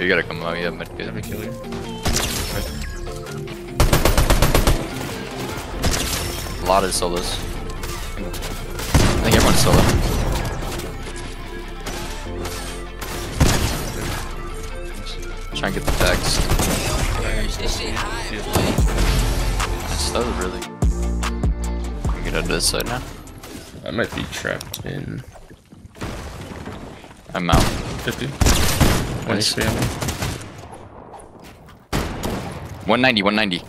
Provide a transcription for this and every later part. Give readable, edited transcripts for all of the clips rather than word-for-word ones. You gotta come out, yeah, medkit. I'm gonna kill you. Right. A lot of solos. I think everyone's solo. Try and get the text. It's so really. I can get out of this side now. I might be trapped in. I'm out. 50. 160. 190. 190.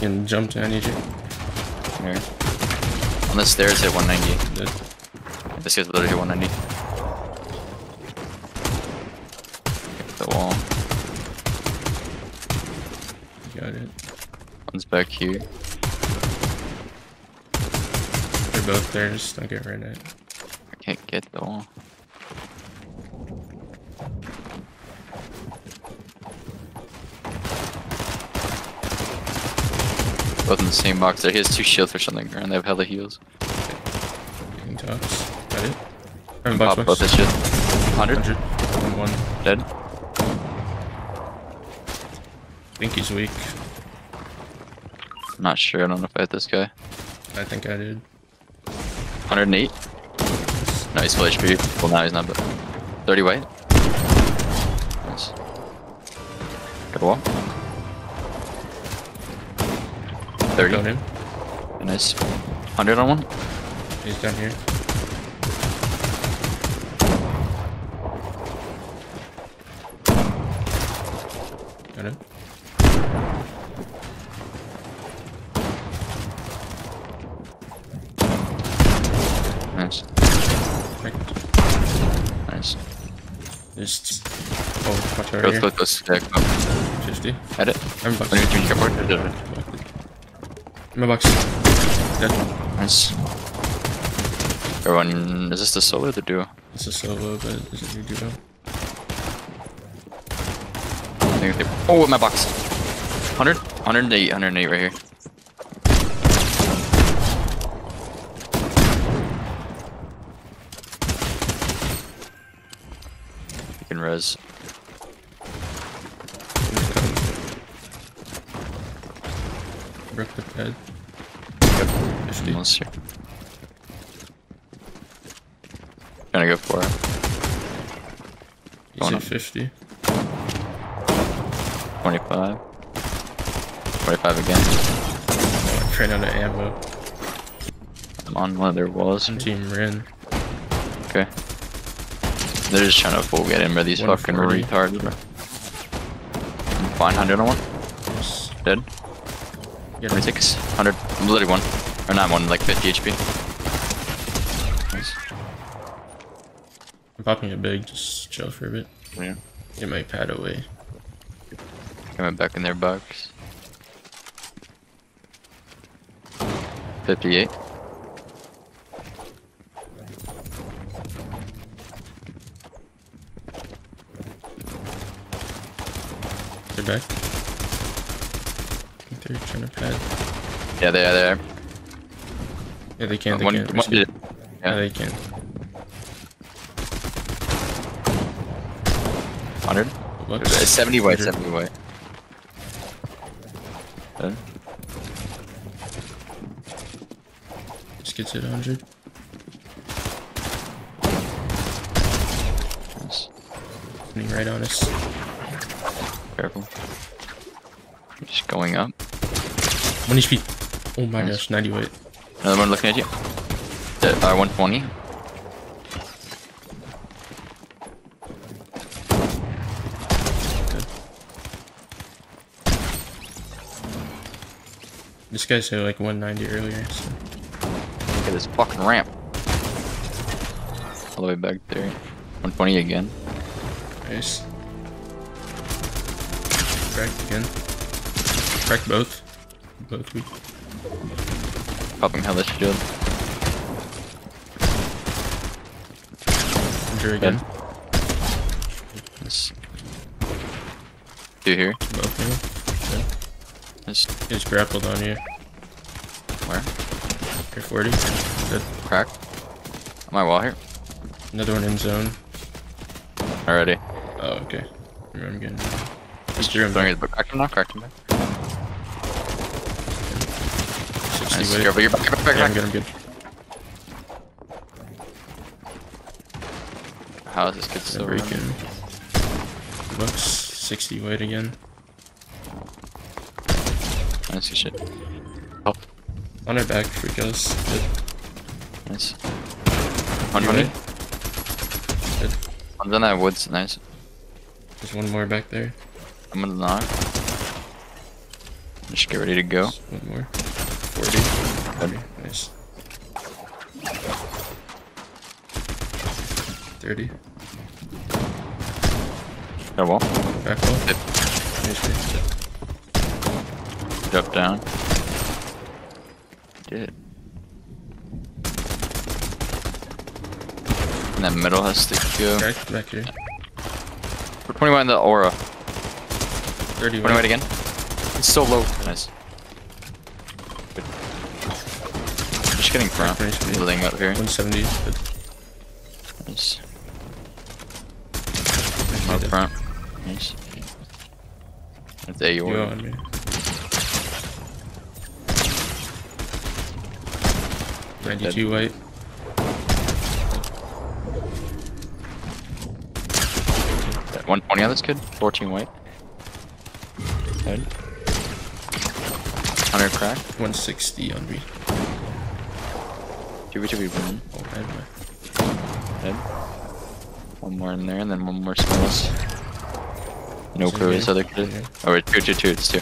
Can jump to any G. Here. On the stairs at 190. Good. This guy's literally at 190. Hit the wall. Got it. One's back here. They're both there, just don't get right at it. I can't get the wall. Both in the same box there. He has two shields or something, and they have hella heals. Getting tops. Got it. I'm box, pop box. Both his shields. 100. 100. 101. Dead. I think he's weak. I'm not sure. I don't know if I hit this guy. I think I did. 108. No, he's full HP. Well, now he's not, but. 30 white. Nice. Got a wall. 30 on him. Nice. 100 on one. He's down here. Got him. Nice. Perfect. Nice. Just. Oh, watch out. Go, go, go. 50. Edit. I'm back. In my box. Dead. Nice. Everyone, is this the solo or the duo? It's a solo, but is it the duo? Oh, in my box. 100? 108, 108 right here. You can res. Broke the head. Monster. Gonna go for it. He's at 50. 25. 25 again. Oh, I ran out of ammo. I'm on one of their walls. Team Rin. Okay. They're just trying to full get in, bro. These fucking retards, bro. I'm fine. 100 on one. Yes. Dead. Yeah, 26, 100, I'm literally one, or not one, like 50 HP. Nice. I'm popping a big, just chill for a bit. Yeah. Get my pad away. Coming back in their box. 58. They're back. They're trying to pad. Yeah, they are there. Yeah, they can't. Yeah, they can. 100? 70 white, 70 white. Just gets it 100. Nice. Running right on us. Careful. I'm just going up. 1 HP. Oh my gosh, 90 weight. Another one looking at you. 120. Good. This guy said like 190 earlier. So. Look at this fucking ramp. All the way back there. 120 again. Nice. Cracked again. Cracked both. Both weak. Popping hellish shield. Injury again. Yes. Two here. Both here. Yeah. He's grappled on you. Where? You're 40. Good. Cracked. On my wall here. Another one in zone. Already. Oh, okay. I'm getting. Just doing his back. Cracked him now, cracked him back. Nice. You're back. Yeah, I'm good, I'm good. How is this kid still reeking? Looks 60 weight again. Nice shit. Help. On our back, freak us. Good. Nice. 120. Good. One's in that woods, nice. There's one more back there. I'm gonna knock. Just get ready to go. One more. 40. 40. Nice. 30. Got wall. Back wall. Dip. Nice. Jump down. Did. And that middle has to go. Right, back here. We're 21 in the aura. 31. 21 again. It's so low. Nice. Good. Just getting front. Building up here. 170. Good. Nice. Up front. Nice. That's the AUR. Dead. 92 white. That 120 on this kid. 14 white. Dead. 100 crack. 160 on me. 2v2v1. Oh, headway. Dead. One more in there and then one more smalls. No crew, this other kid. Yeah. Oh, wait, two, it's two.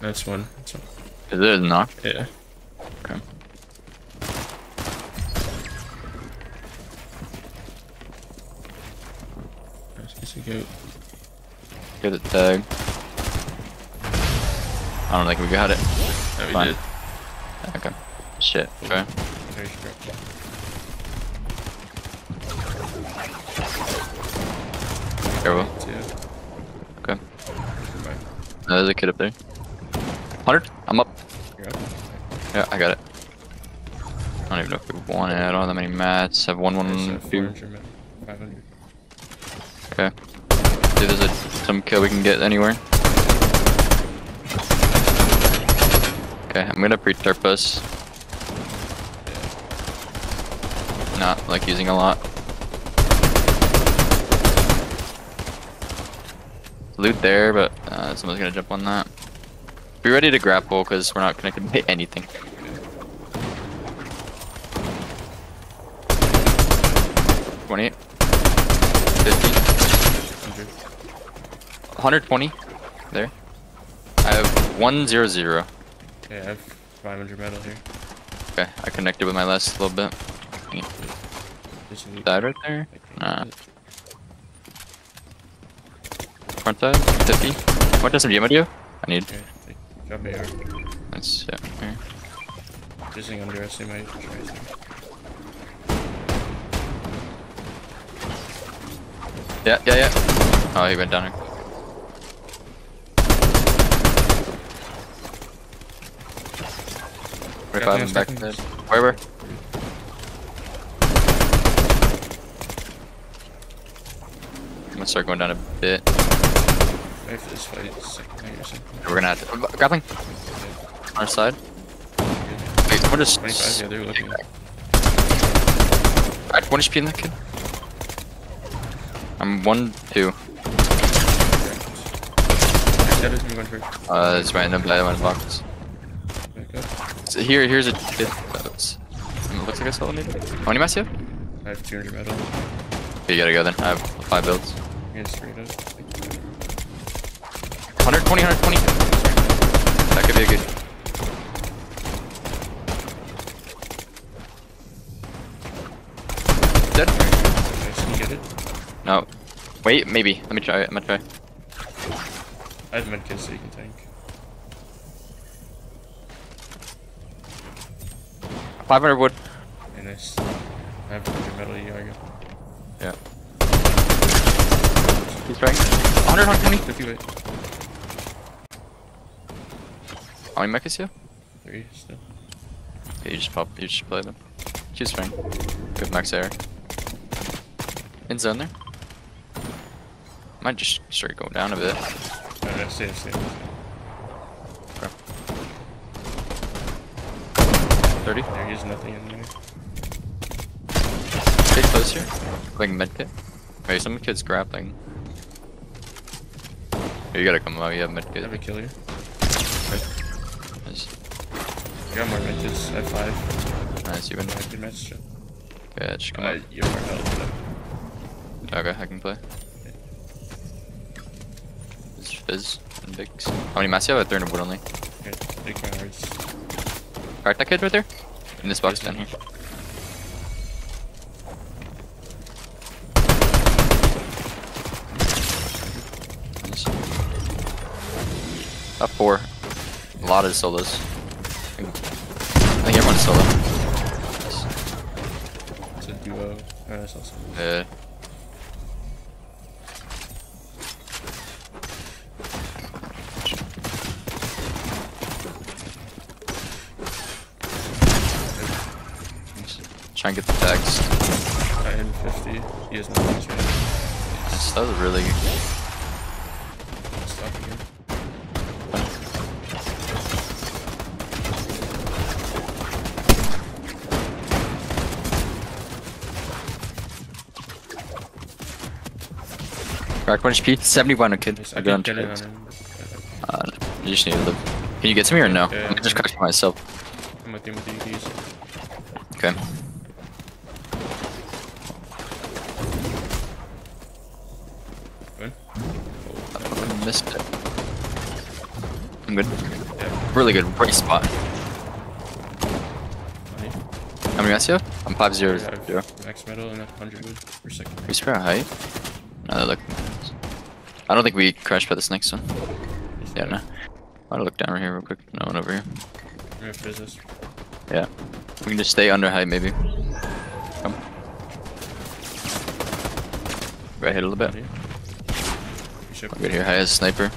That's one. That's one. Is it a knock? Yeah. Okay. Let's go. Get it tag. I don't think we got it. No, we did. Okay. Shit. Okay. Careful. Okay. No, there's a kid up there. 100. I'm up. Yeah, I got it. I don't even know if we want it. I don't have that many mats. Have one few. Okay. Dude, there's some kill we can get anywhere. Okay, I'm gonna pre-turp us. Not like using a lot. Loot there, but someone's gonna jump on that. Be ready to grapple because we're not connected to anything. Okay. 28. 50. 100. 120. There. I have 100. Yeah, I have 500 metal here. Okay, I connected with my last little bit. Died right there? Nah. Front side, 50. What does MG do? I need. Drop AR. Nice, yeah, here. Just underestimate my tracer. Yeah. Oh, he went down here. Revive him back there. Wherever. I'm gonna start going down a bit. Wait for this fight, or something. We're gonna have to. Grappling! On our side. Wait, we're just. 25, yeah, they're looking. Alright, 1 HP in that kid. I'm 1-2. It's random, but I went box. So here's a bit. Looks like I saw it. How many mats you have? I have 200 metal. Okay, you gotta go then. I have 5 builds. You guys straight up. 120, 120. That could be a good. Dead. Can you get it? No. Wait, maybe. Let me try it. I'm gonna try. I have medkits so you can tank. 500 wood. Yeah, nice. I have 100 metal. You are good. Yeah. He's trying. 100, 120. 50 weight. How many mechas you have? 3 still. Okay, you just play them. She's fine. Good max air. In zone there. Might just start going down a bit. I see, I see. 30. There is nothing in there. Stay close here. Like mid pit. Wait, some kid's grappling. You gotta come out, you have mid kit. I have a kill here. Right. Nice. I got more mid kits. I have 5. Nice, you win. Bitch, come on. You're more help. Okay, I can play. It's Fizz and Bigs. How many mats do you have? I have 300 wood only. Okay, take my hearts. Crack that kid right there? In this box down here. Up 4. A lot of solos. I think everyone's solo. Nice. It's a duo. Oh, that's awesome. Yeah. Try and get the tags. I hit 50. He has no chance. Nice. That was a really good game. Crack 1 HP, 71 kid. Yes, I got him. You just need to live. Can you get to me or no? Yeah, I'm just crashing myself. I'm with you, Okay. I missed it. I'm good. Yeah. Really good, great spot. How many guys you have? I'm 5-0-0. Max metal and 100 wood per second. We spare a height? No, look. I don't think we crashed by this next one. Yeah, no. I'll look down right here real quick. No one over here. Yeah. We can just stay under high maybe. Come. Right hit a little bit. I'm good here. High as sniper.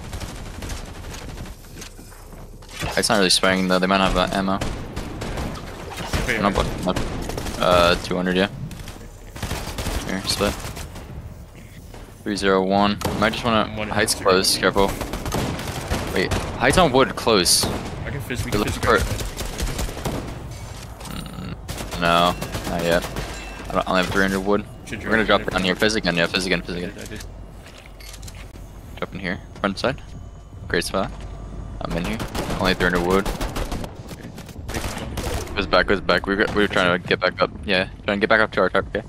It's not really sparing though. They might have ammo. No, 200, yeah. Here, split. 301. Might just want to. Height's close. Careful. Wait. Height's on wood. Close. I can fizz. We can fizz no. Not yet. I only have 300 wood. We're gonna drop down here. Fizz again. Yeah. Fizz again. Fizz again. Drop in here. Front side. Great spot. I'm in here. Only 300 wood. Goes back. Goes back. We were trying to get back up. Yeah. Trying to get back up to our target. Okay.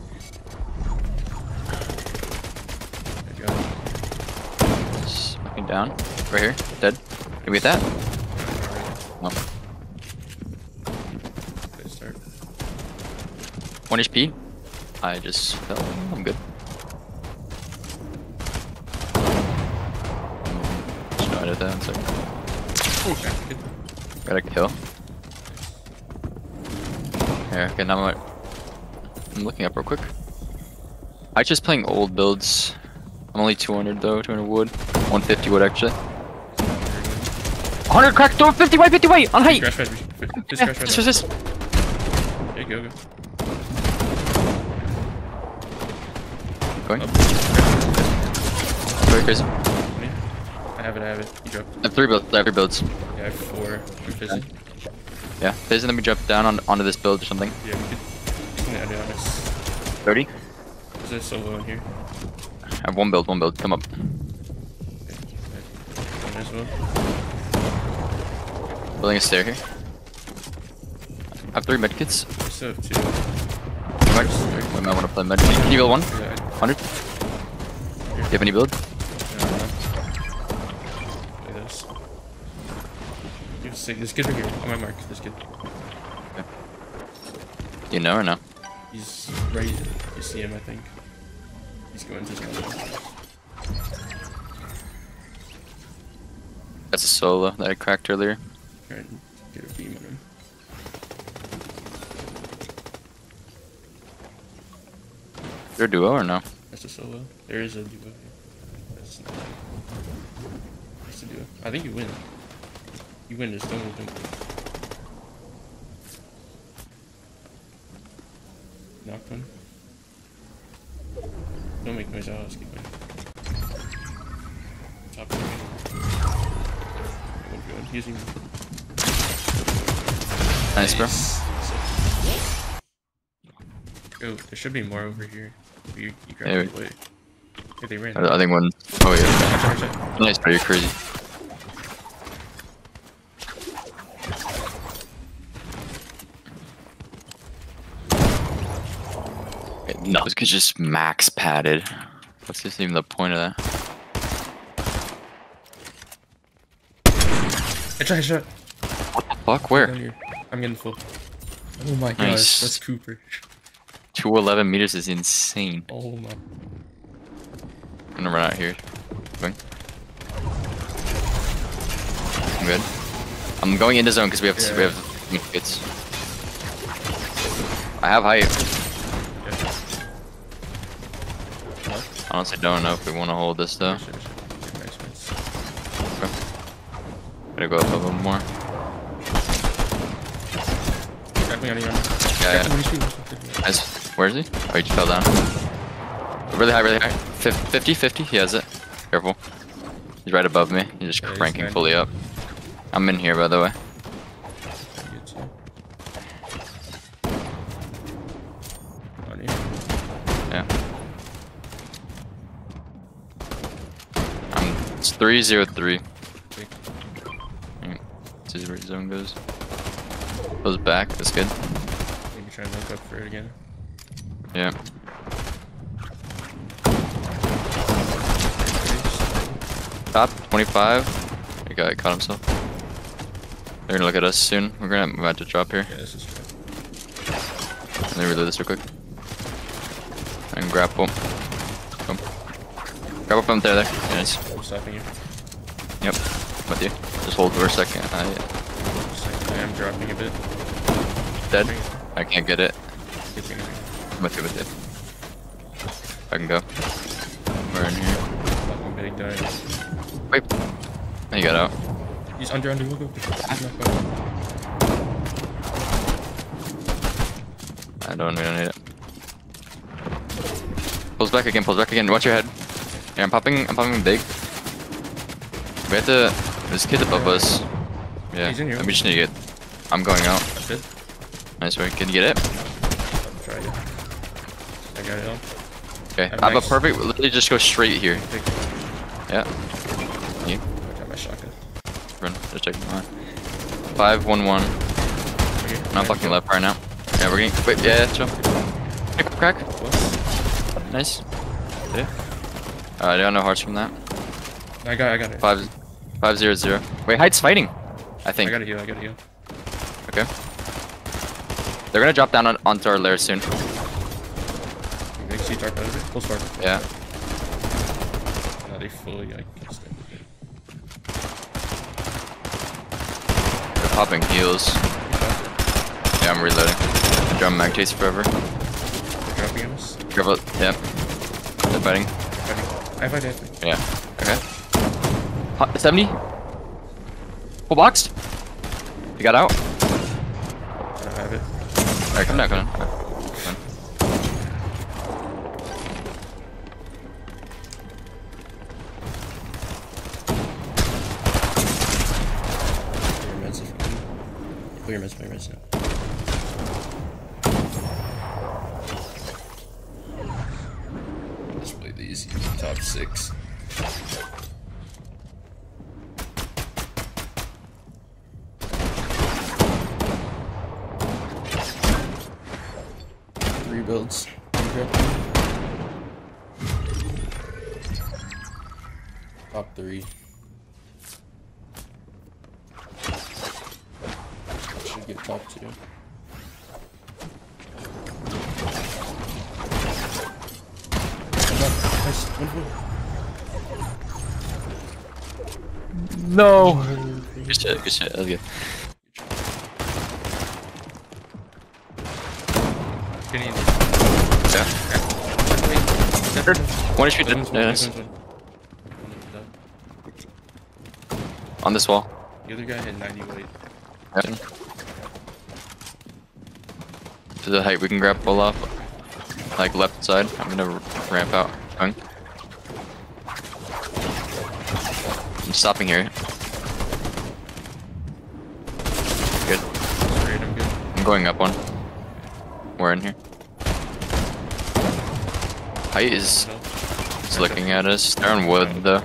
Down. Right here. Dead. Can we get that? No. 1 HP. I just fell. I'm good. Just I did that in a second. Got a kill. Here, okay, now I'm looking up real quick. I just playing old builds. I'm only 200 though, 200 wood. 150 would actually. 100 cracked door, 50 white, 50 white! On height! Crash right, just crash right. Just. Okay, go, go. Going? Very crazy. I have it. You drop. I have 3 builds, I have 3 builds. Yeah, I have 4. You're busy. Yeah, busy, then we drop down onto this build or something. Yeah, we could add it on us. 30? There's a solo in here. I have 1 build, come up. As well. Building a stair here. I have 3 medkits. I still have 2. We might want to play medkit. Can you build 1? Yeah, 100? Do you have any build? Play this. You'll see. This kid right here. On my mark. This kid. Okay. Do you know or no? He's right. You see him, I think. He's going to his. That's a solo that I cracked earlier. Try and get a beam on him. Is there a duo or no? That's a solo. There is a duo here. That's a duo. I think you win. You win, just don't win. doctrine. Don't make noise, I'll just keep going. Stop going. That would be good. Using. Nice, bro. Oh, there should be more over here. You grabbed it away. Hey, they ran. I think one. Oh, yeah. Nice, bro. You're crazy. No, this could just max padded. What's just even the point of that? I shot. What the fuck? Where? I'm getting full. Oh my gosh, that's Cooper. 211 meters is insane. Oh my. I'm gonna run out here. I'm good. I'm going into zone because we have hits. I have height. Honestly, don't know if we want to hold this though. Sure. Okay. Gotta go up a little more. Yeah. Nice. Where is he? Oh, he just fell down. Really high, really high. 50. He has it. Careful. He's right above me. He's just cranking fully up. I'm in here, by the way. Yeah. 303. This is where the zone goes. Goes back, that's good. Maybe try and look up for it again. Yeah. Top 25. The guy caught himself. They're gonna look at us soon. We're gonna about to drop here. Yeah, this is fine. Let me reload this real quick. And grapple. Come. Grab up from there. Nice. I'm stopping you. Yep. I'm with you. Just hold for a second. I am dropping a bit. Dead? I can't get it. I'm with you I can go. We're in here. I'm getting died. Wait. There you got out. He's under. We'll go. We don't need it. Pulls back again. Watch your head. Yeah, I'm popping big. We have to, this kid above us. Yeah, he's in here. We just need to get, I'm going out. That's it. Nice work, can you get it? I'm trying it. I got it up. Okay, I'm a perfect, literally just go straight here. Big. Yeah. You? I got my shotgun. Run, just take mine. 5-1-1. Okay. I'm fucking left right now. Yeah, we're getting, wait, yeah, chill. Crack. What? Nice. Yeah. I don't know hearts from that. I got it. 5-0-0. Wait, Hyde's fighting. I think. I gotta heal. Okay. They're gonna drop down onto our lair soon. Big C tarp out of it. Full start. Yeah. No, they fully can't stand it. They're popping heals. Yeah, I'm reloading. I drop mag chase forever. They're dropping on us. Careful. Yeah. They're fighting. Yeah. Okay. 70. Full boxed. You got out. I don't have it. Alright, come down, come on. Put your meds now. Top 6. Rebuilds. Okay. Top 3. Should get top 2. No! Good shit, that was good. Yeah. 1 HP dead. Nice. On this wall. The other guy had 90 weight. Yeah. To the height, we can grab pull off. like left side. I'm gonna ramp out. I'm stopping here. Good. Straight, I'm good. I'm going up one. We're in here. Height is looking at us. They're on wood though.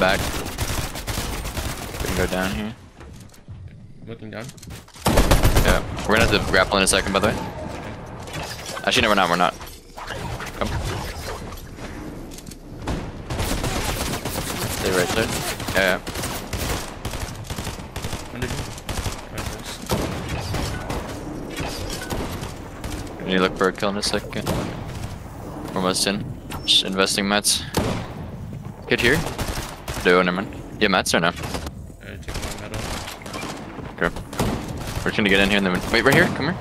Back. We can go down here. Looking down. Yeah, we're gonna have to grapple in a second, by the way. Actually, no, we're not. Come. Stay right there. Yeah. We need to look for a kill in a second. We're almost in. Just investing mats. Kid here. Do nevermind. Yeah, mats or no? Okay. We're just gonna get in here and then wait right here. Come here.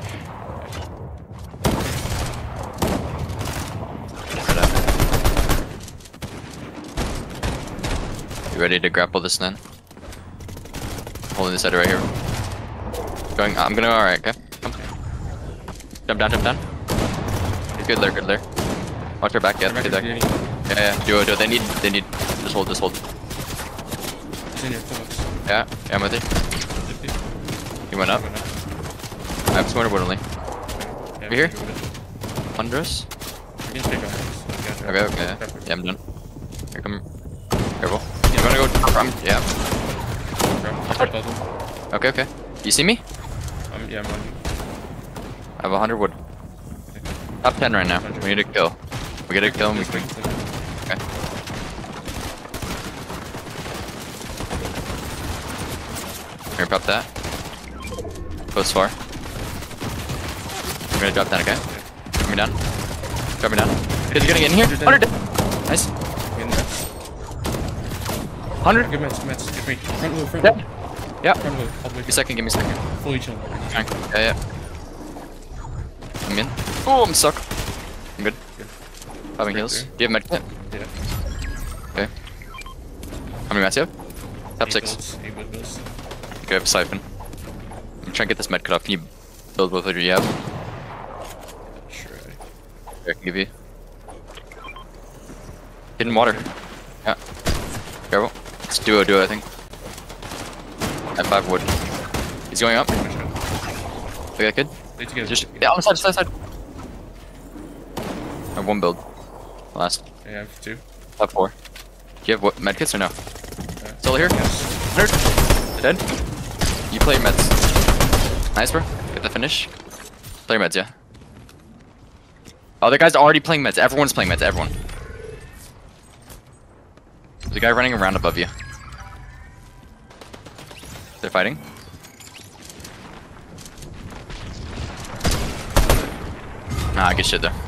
Right up. You ready to grapple this then? Holding this side right here. Going. I'm gonna. All right. Okay. Jump down. Good there. Watch her back. Yeah. Good there. Yeah. Do it. They need. Just hold. Yeah, I'm with you. He went up. I have some water only. Over here? Under us? Okay. Yeah, I'm done. Here, come. Careful. You wanna go from? Yeah. Okay. You see me? Yeah, I'm on you. I have 100 wood. Top 10 right now. We need a kill. We get a kill and we can. Okay. Here, pop that. Close far. I'm gonna drop that, okay? Drop me down. Dude, you're gonna get in here? 100! Nice. 100! Good match. Front move. Yeah. Front move. Give me a second. Fully chill. Yeah. I'm in. Oh, I'm stuck. I'm good. Popping heals. Do you have medkit? Yeah. Okay. How many mats do you have? Top 6. Okay, I have a siphon. I'm trying to get this medkit off. Can you build both of you have? Sure. Here, I can give you. Hidden water. Yeah. Careful. It's duo, I think. I have 5 wood. He's going up. Look at that kid. Yeah, on the side, I have 1 build. Last. Yeah, I have 2. I have 4. Do you have what, medkits or no? Okay. Still here? Yes. Nerd! Dead? You play meds. Nice, bro. Get the finish. Play meds, yeah. Other guys are already playing meds. Everyone's playing meds. Everyone. There's a guy running around above you. They're fighting. Nah, good shit though.